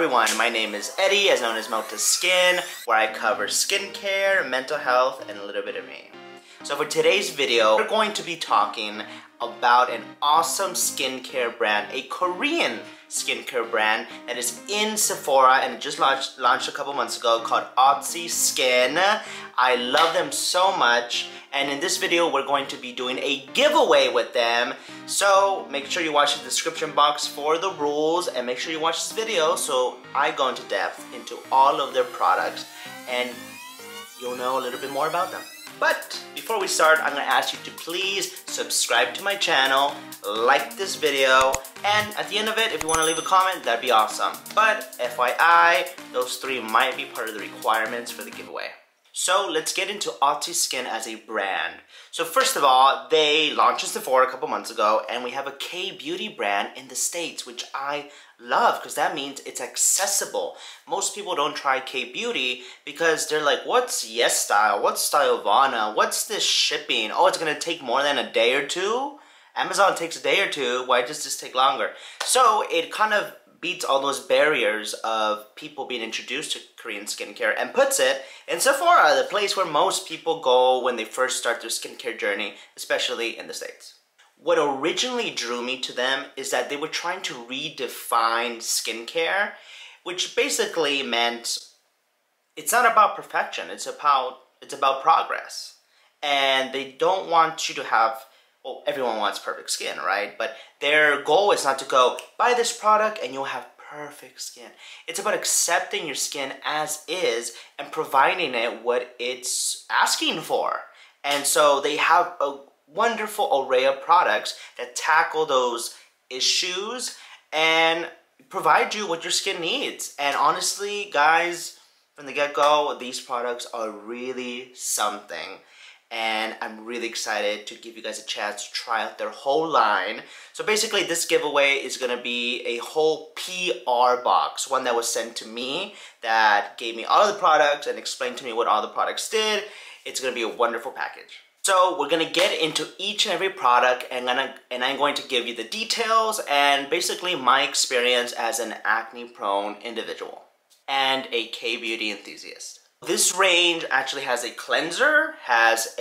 everyone, my name is Eddie, as known as Mottaskin, where I cover skincare, mental health, and a little bit of me. So for today's video, we're going to be talking about an awesome skincare brand, a Korean skincare brand that is in Sephora and just launched a couple months ago called Otzi Skin. I love them so much, and in this video we're going to be doing a giveaway with them. So make sure you watch the description box for the rules and make sure you watch this video so I go into depth into all of their products and you'll know a little bit more about them. But before we start, I'm going to ask you to please subscribe to my channel, like this video, and at the end of it, if you want to leave a comment, that'd be awesome. But FYI, those three might be part of the requirements for the giveaway. So let's get into Otzi Skin as a brand. So first of all, they launched in Sephora a couple months ago, and we have a K-beauty brand in the States, which I love because that means it's accessible. Most people don't try K-beauty because they're like, what's Yes Style? What's Stylevana? What's this shipping? Oh, it's gonna take more than a day or two? Amazon takes a day or two, why does this take longer? So it kind of beats all those barriers of people being introduced to Korean skincare and puts it in Sephora, the place where most people go when they first start their skincare journey, especially in the States. What originally drew me to them is that they were trying to redefine skincare, which basically meant it's not about perfection, it's about progress. And they don't want you to have, well, everyone wants perfect skin, right? But their goal is not to go, buy this product and you'll have perfect skin. It's about accepting your skin as is and providing it what it's asking for. And so they have a wonderful array of products that tackle those issues and provide you what your skin needs. And honestly, guys, from the get-go, these products are really something. And I'm really excited to give you guys a chance to try out their whole line. So basically this giveaway is going to be a whole PR box, one that was sent to me that gave me all of the products and explained to me what all the products did. It's going to be a wonderful package. So we're going to get into each and every product and I'm going to give you the details and basically my experience as an acne-prone individual and a K-beauty enthusiast. This range actually has a cleanser, has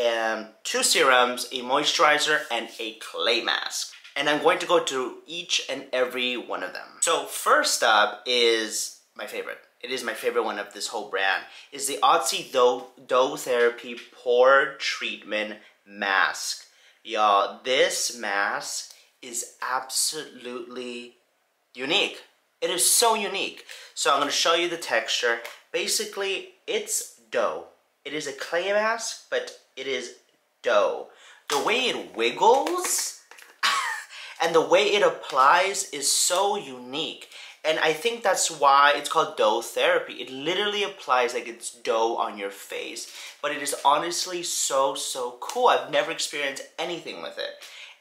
two serums, a moisturizer, and a clay mask. And I'm going to go through each and every one of them. So first up is my favorite. It is my favorite one of this whole brand. It's the Otzi Dough Therapy Pore Treatment Mask. Y'all, this mask is absolutely unique. It is so unique. So I'm going to show you the texture. Basically, it's dough. It is a clay mask, but it is dough. The way it wiggles and the way it applies is so unique. And I think that's why it's called dough therapy. It literally applies like it's dough on your face. But it is honestly so, so cool. I've never experienced anything with it.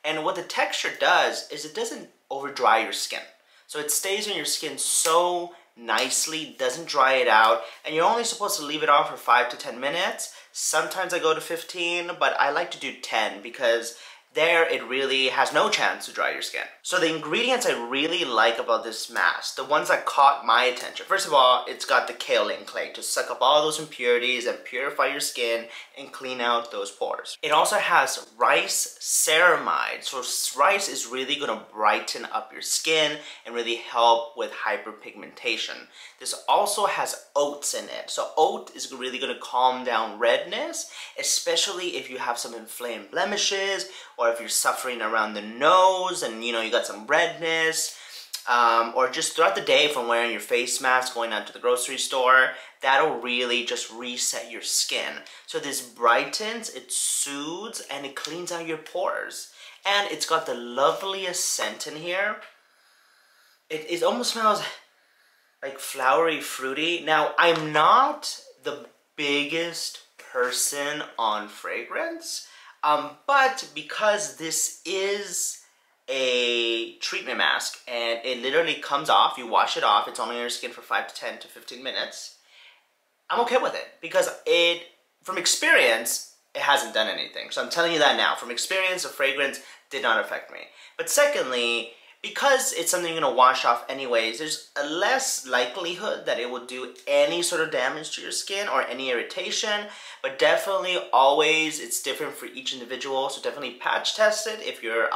And what the texture does is it doesn't overdry your skin. So it stays on your skin so nicely, doesn't dry it out, and you're only supposed to leave it on for 5 to 10 minutes. Sometimes I go to 15, but I like to do 10 because there it really has no chance to dry your skin. So the ingredients I really like about this mask, the ones that caught my attention. First of all, it's got the kaolin clay to suck up all those impurities and purify your skin and clean out those pores. It also has rice ceramide. So rice is really going to brighten up your skin and really help with hyperpigmentation. This also has oats in it. So oat is really going to calm down redness, especially if you have some inflamed blemishes or if you're suffering around the nose and you know you got some redness, or just throughout the day from wearing your face mask, going out to the grocery store, that'll really just reset your skin. So this brightens, it soothes, and it cleans out your pores. And it's got the loveliest scent in here. It almost smells like flowery, fruity. Now, I'm not the biggest person on fragrance, but because this is a treatment mask and it literally comes off, you wash it off, it's only on your skin for 5 to 10 to 15 minutes, I'm okay with it because it, from experience, it hasn't done anything. So I'm telling you that now. From experience, the fragrance did not affect me. But secondly, because it's something you're going to wash off anyways, there's a less likelihood that it will do any sort of damage to your skin or any irritation. But definitely always, it's different for each individual, so definitely patch test it if you're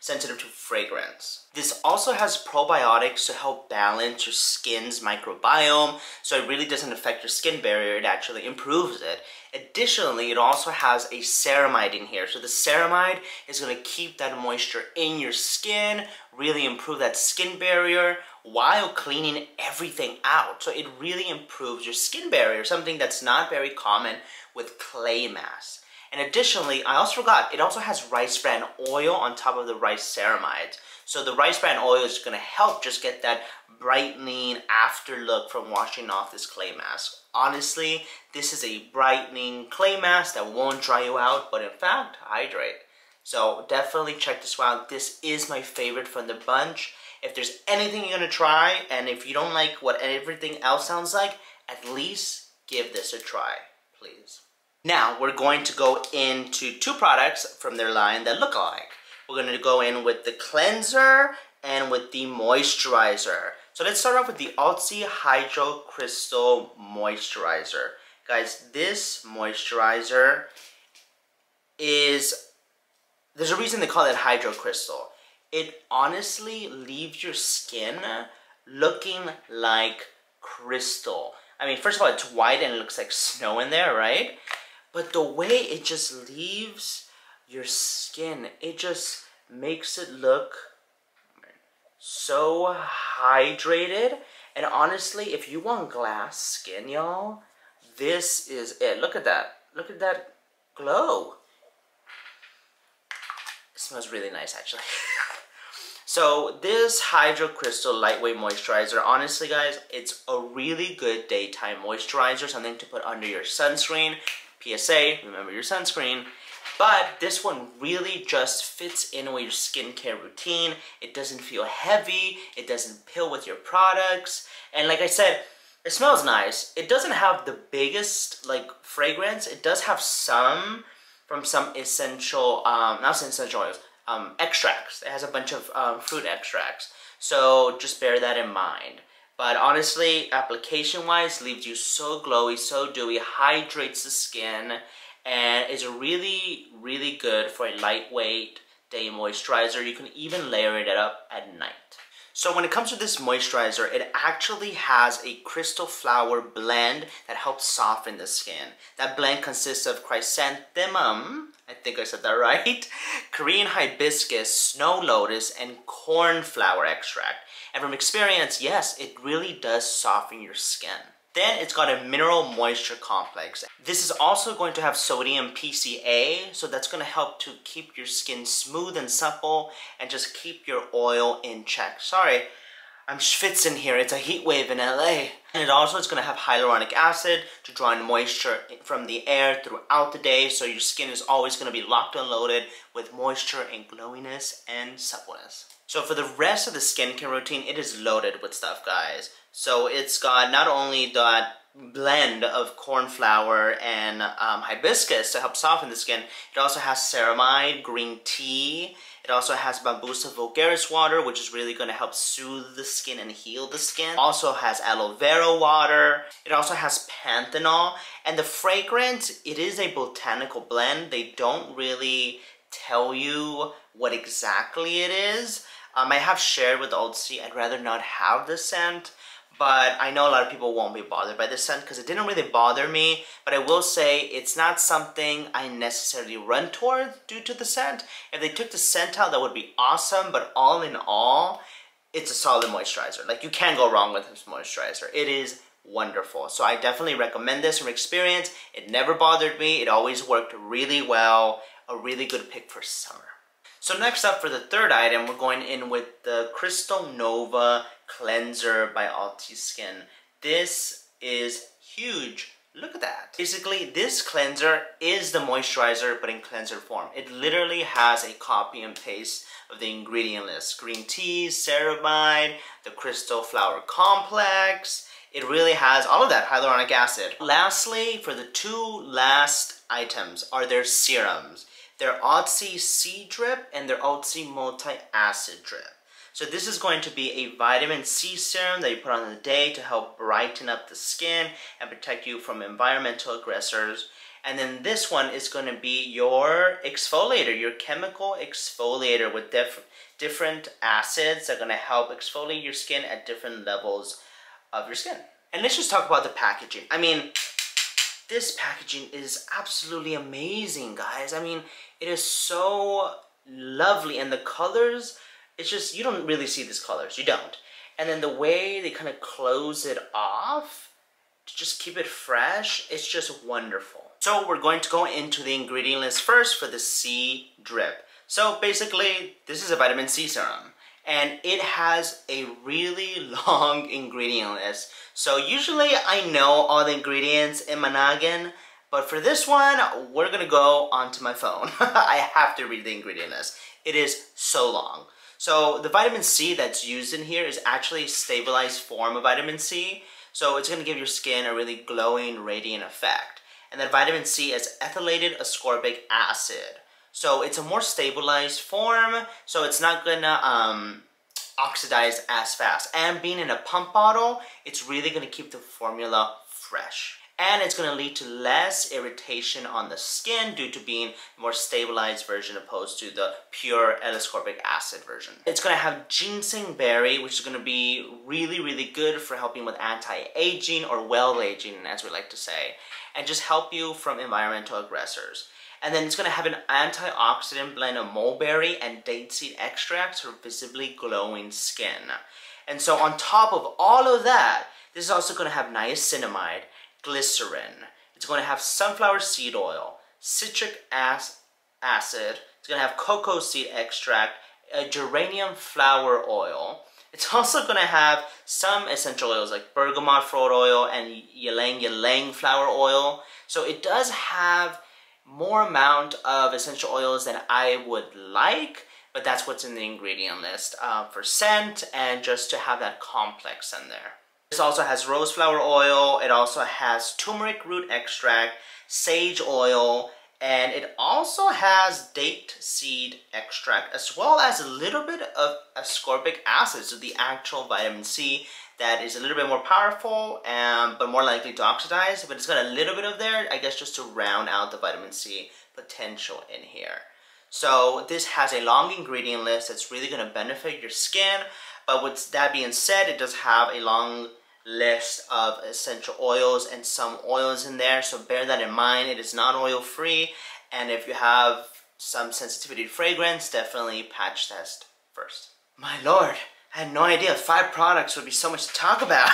sensitive to fragrance. This also has probiotics to help balance your skin's microbiome, so it really doesn't affect your skin barrier, it actually improves it. Additionally, it also has a ceramide in here, so the ceramide is going to keep that moisture in your skin, really improve that skin barrier while cleaning everything out. So it really improves your skin barrier, something that's not very common with clay masks. And additionally, I also forgot, it also has rice bran oil on top of the rice ceramides. So the rice bran oil is going to help just get that brightening after look from washing off this clay mask. Honestly, this is a brightening clay mask that won't dry you out, but in fact, hydrate. So definitely check this out. This is my favorite from the bunch. If there's anything you're going to try, and if you don't like what everything else sounds like, at least give this a try, please. Now, we're going to go into two products from their line that look alike. We're going to go in with the cleanser and with the moisturizer. So let's start off with the Otzi Hydro Crystal Moisturizer. Guys, this moisturizer is... there's a reason they call it Hydro Crystal. It honestly leaves your skin looking like crystal. I mean, first of all, it's white and it looks like snow in there, right? But the way it just leaves your skin, it just makes it look so hydrated. And honestly, if you want glass skin, y'all, this is it. Look at that. Look at that glow. It smells really nice, actually. So this Hydro Crystal Lightweight Moisturizer, honestly, guys, it's a really good daytime moisturizer, something to put under your sunscreen. PSA, remember your sunscreen. But this one really just fits in with your skincare routine. It doesn't feel heavy. It doesn't pill with your products. And like I said, it smells nice. It doesn't have the biggest like fragrance. It does have some from some essential, not essential oils, extracts. It has a bunch of fruit extracts. So just bear that in mind. But honestly, application-wise, leaves you so glowy, so dewy, hydrates the skin, and is really, really good for a lightweight day moisturizer. You can even layer it up at night. So when it comes to this moisturizer, it actually has a crystal flower blend that helps soften the skin. That blend consists of chrysanthemum, I think I said that right, Korean hibiscus, snow lotus, and cornflower extract. And from experience, yes, it really does soften your skin. Then it's got a mineral moisture complex. This is also going to have sodium PCA, so that's going to help to keep your skin smooth and supple and just keep your oil in check. Sorry, I'm schwitzing here. It's a heat wave in LA. And it also is going to have hyaluronic acid to draw in moisture from the air throughout the day, so your skin is always going to be locked and loaded with moisture and glowiness and suppleness. So for the rest of the skincare routine, it is loaded with stuff, guys. So it's got not only that blend of cornflower and hibiscus to help soften the skin, it also has ceramide, green tea, it also has Bambusa Vulgaris water, which is really going to help soothe the skin and heal the skin. Also has aloe vera water. It also has panthenol. And the fragrance, it is a botanical blend. They don't really tell you what exactly it is. I have shared with Otzi, I'd rather not have this scent. But I know a lot of people won't be bothered by this scent because it didn't really bother me. But I will say it's not something I necessarily run toward due to the scent. If they took the scent out, that would be awesome. But all in all, it's a solid moisturizer. Like, you can't go wrong with this moisturizer. It is wonderful. So I definitely recommend this from experience. It never bothered me. It always worked really well. A really good pick for summer. So next up for the third item, we're going in with the Crystal Nova Cleanser by Otzi Skin. This is huge. Look at that. Basically, this cleanser is the moisturizer, but in cleanser form. It literally has a copy and paste of the ingredient list. Green tea, ceramide, the crystal flower complex. It really has all of that hyaluronic acid. Lastly, for the two last items are their serums. Their Otzi C Drip and their Otzi Multi Acid Drip. So this is going to be a vitamin C serum that you put on the day to help brighten up the skin and protect you from environmental aggressors. And then this one is going to be your exfoliator, your chemical exfoliator with different acids that are going to help exfoliate your skin at different levels of your skin. And let's just talk about the packaging. I mean, this packaging is absolutely amazing, guys. I mean, it is so lovely. And the colors, it's just, you don't really see these colors. You don't. And then the way they kind of close it off to just keep it fresh, it's just wonderful. So we're going to go into the ingredient list first for the C drip. So basically, this is a vitamin C serum, and it has a really long ingredient list. So usually I know all the ingredients in my noggin, but for this one, we're gonna go onto my phone. I have to read the ingredient list. It is so long. So the vitamin C that's used in here is actually a stabilized form of vitamin C. So it's gonna give your skin a really glowing, radiant effect. And then vitamin C is ethylated ascorbic acid. So it's a more stabilized form, so it's not gonna oxidize as fast. And being in a pump bottle, it's really gonna keep the formula fresh. And it's gonna lead to less irritation on the skin due to being a more stabilized version opposed to the pure L-ascorbic acid version. It's gonna have ginseng berry, which is gonna be really, really good for helping with anti-aging or well-aging, as we like to say, and just help you from environmental aggressors. And then it's gonna have an antioxidant blend of mulberry and date seed extracts for visibly glowing skin. And so on top of all of that, this is also gonna have niacinamide, glycerin, it's going to have sunflower seed oil, citric acid, it's going to have cocoa seed extract, geranium flower oil. It's also going to have some essential oils like bergamot fruit oil and ylang-ylang flower oil. So it does have more amount of essential oils than I would like, but that's what's in the ingredient list for scent and just to have that complex in there. This also has rose flower oil, it also has turmeric root extract, sage oil, and it also has date seed extract as well as a little bit of ascorbic acid, so the actual vitamin C that is a little bit more powerful but more likely to oxidize, but it's got a little bit of there, I guess, just to round out the vitamin C potential in here. So this has a long ingredient list that's really going to benefit your skin. But with that being said, it does have a long list of essential oils and some oils in there. So bear that in mind. It is not oil-free. And if you have some sensitivity to fragrance, definitely patch test first. My lord, I had no idea 5 products would be so much to talk about.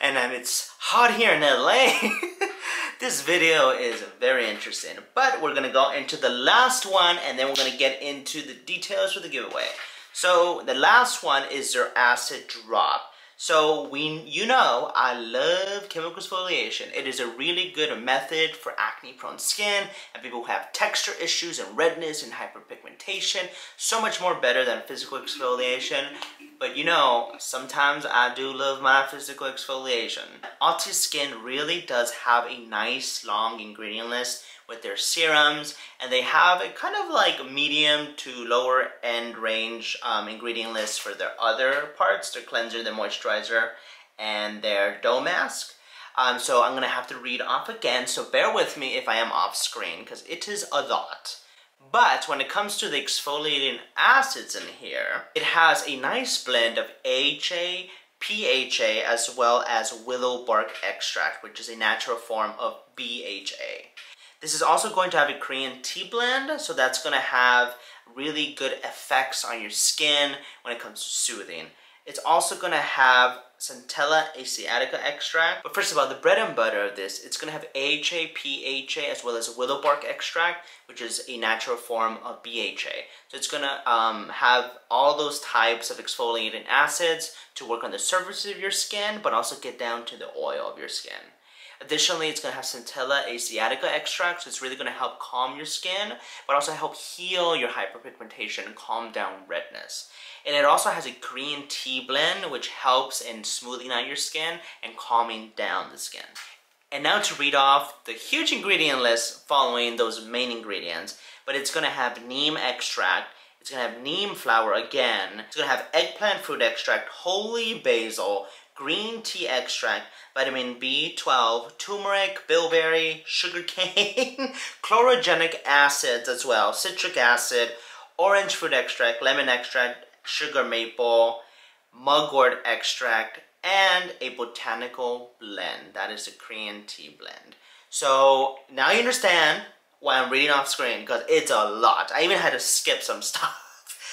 And it's hot here in LA. This video is very interesting. But we're going to go into the last one, and then we're going to get into the details for the giveaway. So the last one is their acid drop. So you know, I love chemical exfoliation. It is a really good method for acne-prone skin and people who have texture issues and redness and hyperpigmentation. So much more better than physical exfoliation. But you know, sometimes I do love my physical exfoliation. Otzi Skin really does have a nice long ingredient list with their serums, and they have a kind of like medium to lower end range ingredient list for their other parts, their cleanser, their moisturizer, and their dough mask. So I'm gonna have to read off again, so bear with me if I am off screen, because it is a lot. But when it comes to the exfoliating acids in here, it has a nice blend of AHA, PHA, as well as willow bark extract, which is a natural form of BHA. This is also going to have a Korean tea blend, so that's going to have really good effects on your skin when it comes to soothing. It's also going to have Centella Asiatica extract, but first of all, the bread and butter of this, it's going to have AHA, PHA, as well as willow bark extract, which is a natural form of BHA. So it's going to have all those types of exfoliating acids to work on the surface of your skin, but also get down to the oil of your skin. Additionally, it's going to have Centella Asiatica extract, so it's really going to help calm your skin, but also help heal your hyperpigmentation and calm down redness. And it also has a Korean tea blend, which helps in smoothing out your skin and calming down the skin. And now to read off the huge ingredient list following those main ingredients, but it's going to have neem extract, It's gonna have neem flower again. It's gonna have eggplant fruit extract, holy basil, green tea extract, vitamin B12, turmeric, bilberry, sugarcane, chlorogenic acids as well, citric acid, orange fruit extract, lemon extract, sugar maple, mugwort extract, and a botanical blend. That is a Korean tea blend. So now you understand why I'm reading off screen, because it's a lot. I even had to skip some stuff.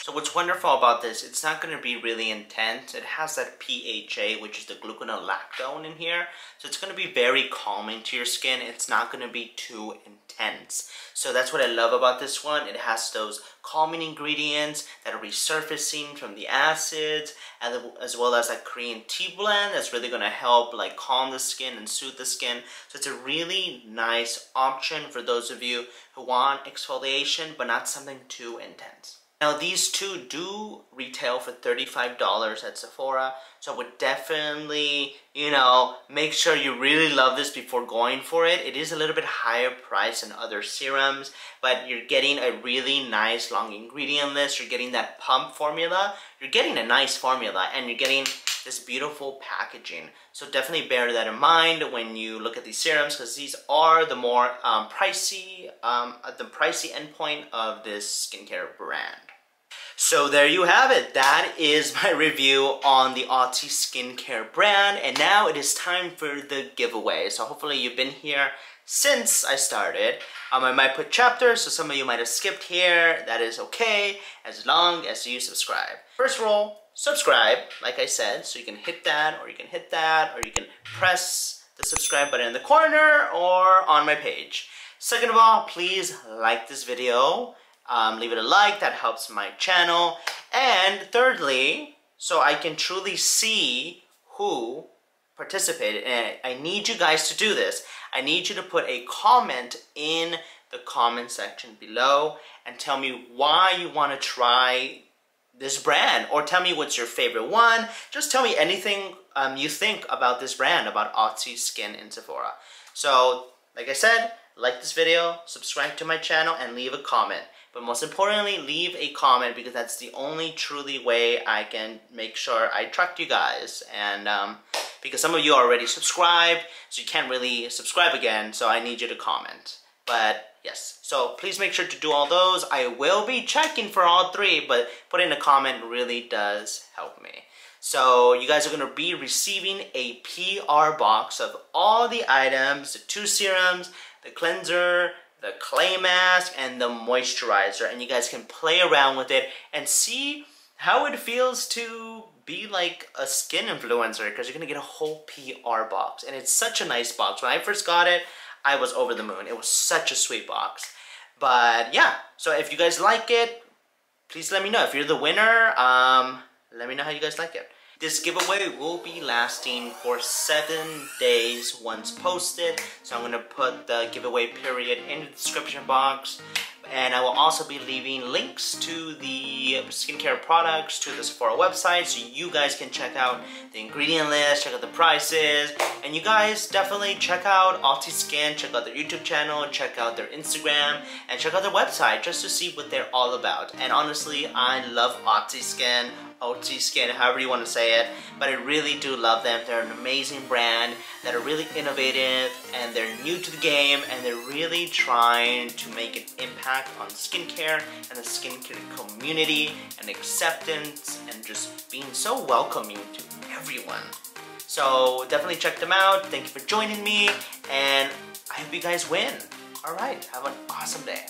So what's wonderful about this, it's not going to be really intense. It has that PHA, which is the gluconolactone in here. So it's going to be very calming to your skin. It's not going to be too intense. So that's what I love about this one. It has those calming ingredients that are resurfacing from the acids, as well as that Korean tea blend that's really going to help like calm the skin and soothe the skin. So it's a really nice option for those of you who want exfoliation, but not something too intense. Now these two do retail for $35 at Sephora, so I would definitely, you know, make sure you really love this before going for it. It is a little bit higher price than other serums, but you're getting a really nice long ingredient list, you're getting that pump formula, you're getting a nice formula, and you're getting this beautiful packaging. So definitely bear that in mind when you look at these serums, because these are the more pricey, at the pricey endpoint of this skincare brand. So there you have it. That is my review on the Otzi skincare brand, and now it is time for the giveaway. So hopefully you've been here since I started. I might put chapters, so some of you might have skipped here. That is okay, as long as you subscribe. First roll. Subscribe, like I said, so you can hit that, or you can hit that, or you can press the subscribe button in the corner or on my page. Second of all, please like this video, leave it a like, that helps my channel. And thirdly, so I can truly see who participated, and I need you guys to do this. I need you to put a comment in the comment section below and tell me why you want to try this brand, or tell me what's your favorite one. Just tell me anything you think about this brand, about Otzi Skin in Sephora. So like I said, like this video, subscribe to my channel, and leave a comment. But most importantly, leave a comment, because that's the only truly way I can make sure I track you guys. And because some of you already subscribed, so you can't really subscribe again, so I need you to comment. But yes, so please make sure to do all those. I will be checking for all three, but putting a comment really does help me. So you guys are going to be receiving a PR box of all the items, the two serums, the cleanser, the clay mask, and the moisturizer. And you guys can play around with it and see how it feels to be like a skin influencer, because you're going to get a whole PR box. And it's such a nice box. When I first got it, I was over the moon. It was such a sweet box. But yeah, so if you guys like it, please let me know. If you're the winner, let me know how you guys like it. This giveaway will be lasting for 7 days once posted. So I'm gonna put the giveaway period in the description box. And I will also be leaving links to the skincare products, to the Sephora website, so you guys can check out the ingredient list, check out the prices, and you guys definitely check out Otzi Skin, check out their YouTube channel, check out their Instagram, and check out their website just to see what they're all about. And honestly, I love Otzi Skin, Otzi Skin, however you want to say it, but I really do love them. They're an amazing brand that are really innovative, and they're new to the game, and they're really trying to make an impact on skincare and the skincare community and acceptance, and just being so welcoming to everyone. So definitely check them out. Thank you for joining me, and I hope you guys win. All right, have an awesome day.